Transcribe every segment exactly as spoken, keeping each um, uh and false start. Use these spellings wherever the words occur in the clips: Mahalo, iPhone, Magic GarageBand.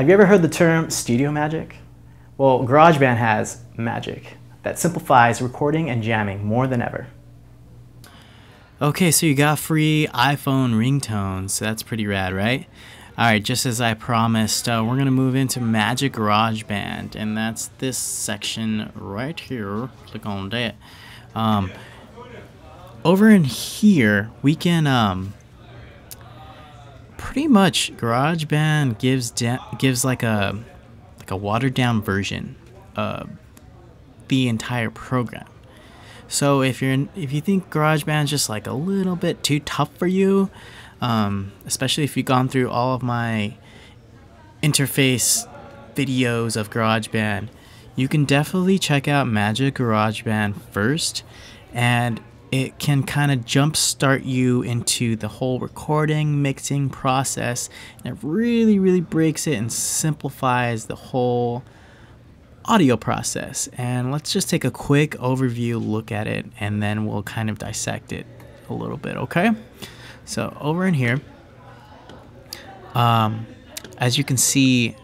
Have you ever heard the term studio magic? Well, GarageBand has magic that simplifies recording and jamming more than ever. Okay, so you got free iPhone ringtones. That's pretty rad, right? All right, just as I promised, uh, we're gonna move into Magic GarageBand, and that's this section right here. Click on that. Um, over in here, we can um, pretty much GarageBand gives gives like a like a watered down version of the entire program. So if you're in, if you think GarageBand's just like a little bit too tough for you. Um, especially if you've gone through all of my interface videos of GarageBand, you can definitely check out Magic GarageBand first, and it can kind of jumpstart you into the whole recording, mixing process, and it really, really breaks it and simplifies the whole audio process. And let's just take a quick overview look at it, and then we'll kind of dissect it a little bit, okay? So over in here, um, as you can see,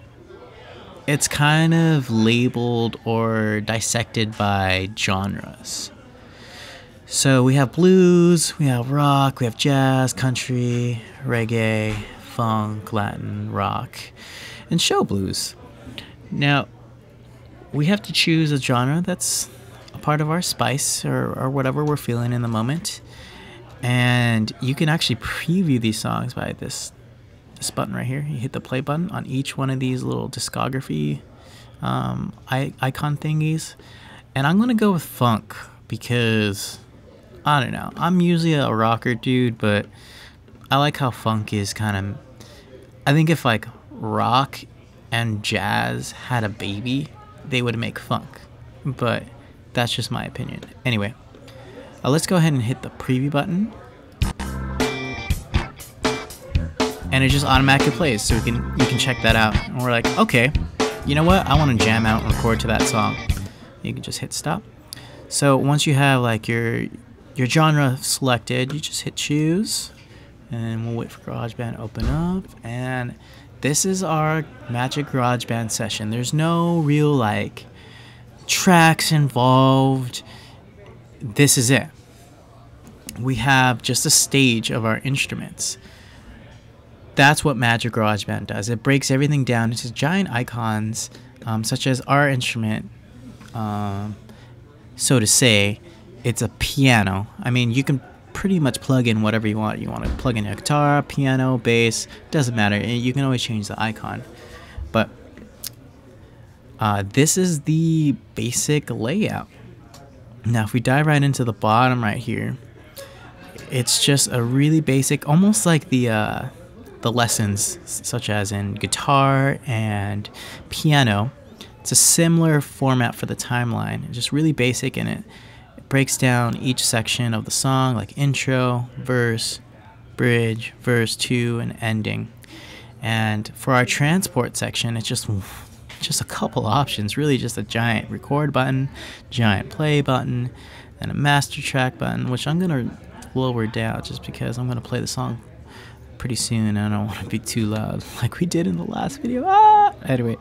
it's kind of labeled or dissected by genres. So we have blues, we have rock, we have jazz, country, reggae, funk, Latin, rock, and show blues. Now, we have to choose a genre that's a part of our spice or, or whatever we're feeling in the moment. And you can actually preview these songs by this, this button right here. You hit the play button on each one of these little discography um, icon thingies. And I'm going to go with funk because, I don't know, I'm usually a rocker dude, but I like how funk is kind of... I think if like rock and jazz had a baby, they would make funk. But that's just my opinion. Anyway. Uh, let's go ahead and hit the preview button, and it just automatically plays, so we can you can check that out. And we're like, okay, you know what? I want to jam out and record to that song. You can just hit stop. So once you have like your your genre selected, you just hit choose, and we'll wait for GarageBand to open up. And this is our Magic GarageBand session. There's no real like tracks involved. This is it. We have just a stage of our instruments. That's what Magic GarageBand does. It breaks everything down into giant icons, um, such as our instrument. Um, so to say, it's a piano. I mean, you can pretty much plug in whatever you want. You want to plug in a guitar, piano, bass, doesn't matter. You can always change the icon. But uh, this is the basic layout. Now, if we dive right into the bottom right here, it's just a really basic, almost like the uh, the lessons, such as in guitar and piano. It's a similar format for the timeline. It's just really basic, and it, it breaks down each section of the song, like intro, verse, bridge, verse two, and ending. And for our transport section, it's just... just a couple options, really just a giant record button, giant play button, and a master track button, which I'm gonna lower down just because I'm gonna play the song pretty soon and I don't want to be too loud like we did in the last video. Ah! Anyway,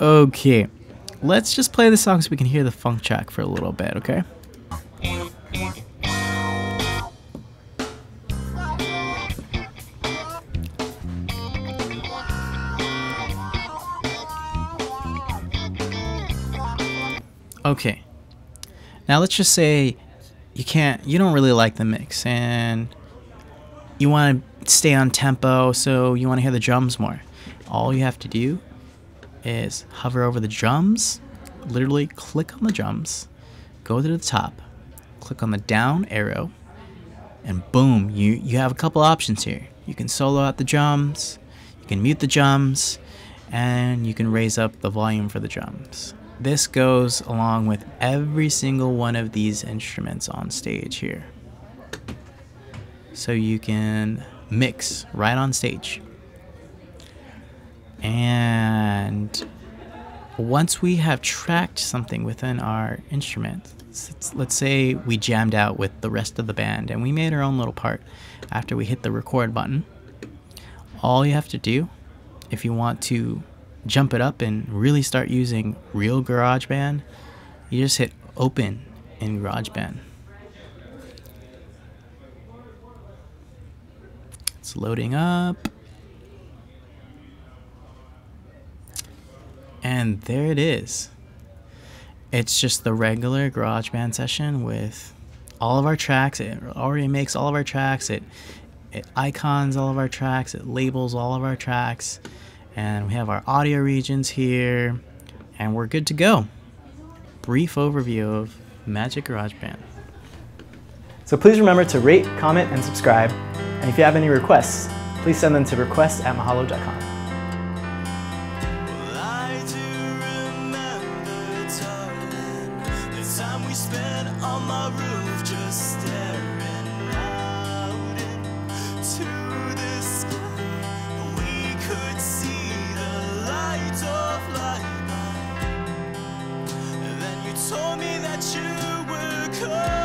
okay, let's just play the song so we can hear the funk track for a little bit, okay? Okay, now let's just say you can't, you don't really like the mix and you want to stay on tempo, so you want to hear the drums more. All you have to do is hover over the drums, literally click on the drums, go to the top, click on the down arrow, and boom, you, you have a couple options here. You can solo out the drums, you can mute the drums, and you can raise up the volume for the drums. This goes along with every single one of these instruments on stage here. So you can mix right on stage. And once we have tracked something within our instrument, let's say we jammed out with the rest of the band and we made our own little part after we hit the record button, all you have to do if you want to jump it up and really start using real GarageBand, you just hit open in GarageBand. It's loading up. And there it is. It's just the regular GarageBand session with all of our tracks. It already makes all of our tracks. It, it icons all of our tracks. It labels all of our tracks. And we have our audio regions here. And we're good to go. Brief overview of Magic GarageBand. So please remember to rate, comment, and subscribe. And if you have any requests, please send them to requests at mahalo dot com. Time we spent on my roof just staring out into the sky. We could see the light of life. And then you told me that you were coming.